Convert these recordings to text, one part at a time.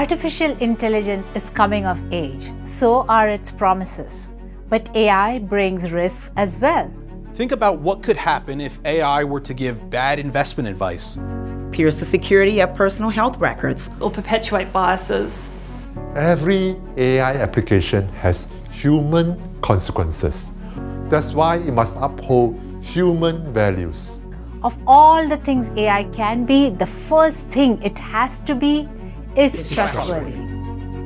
Artificial intelligence is coming of age, so are its promises. But AI brings risks as well. Think about what could happen if AI were to give bad investment advice, pierce the security of personal health records, or perpetuate biases. Every AI application has human consequences. That's why it must uphold human values. Of all the things AI can be, the first thing it has to be is trustworthy.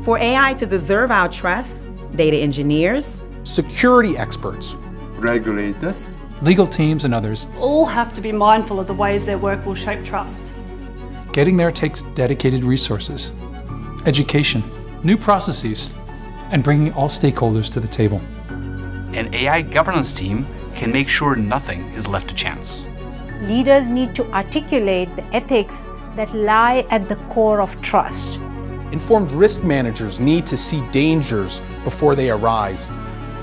For AI to deserve our trust, data engineers, security experts, regulators, legal teams, and others all have to be mindful of the ways their work will shape trust. Getting there takes dedicated resources, education, new processes, and bringing all stakeholders to the table. An AI governance team can make sure nothing is left to chance. Leaders need to articulate the ethics that lie at the core of trust. Informed risk managers need to see dangers before they arise.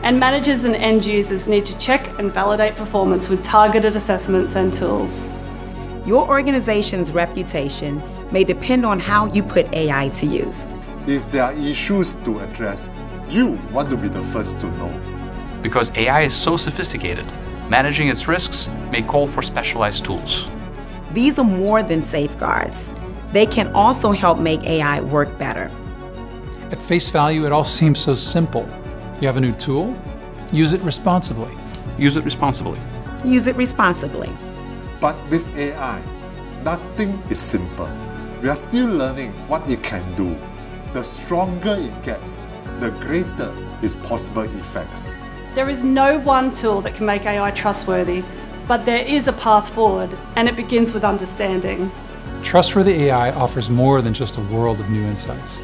And managers and end users need to check and validate performance with targeted assessments and tools. Your organization's reputation may depend on how you put AI to use. If there are issues to address, you want to be the first to know. Because AI is so sophisticated, managing its risks may call for specialized tools. These are more than safeguards. They can also help make AI work better. At face value, it all seems so simple. You have a new tool, use it responsibly. Use it responsibly. Use it responsibly. But with AI, nothing is simple. We are still learning what it can do. The stronger it gets, the greater its possible effects. There is no one tool that can make AI trustworthy, but there is a path forward, and it begins with understanding. Trustworthy AI offers more than just a world of new insights.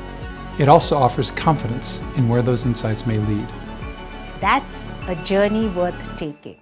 It also offers confidence in where those insights may lead. That's a journey worth taking.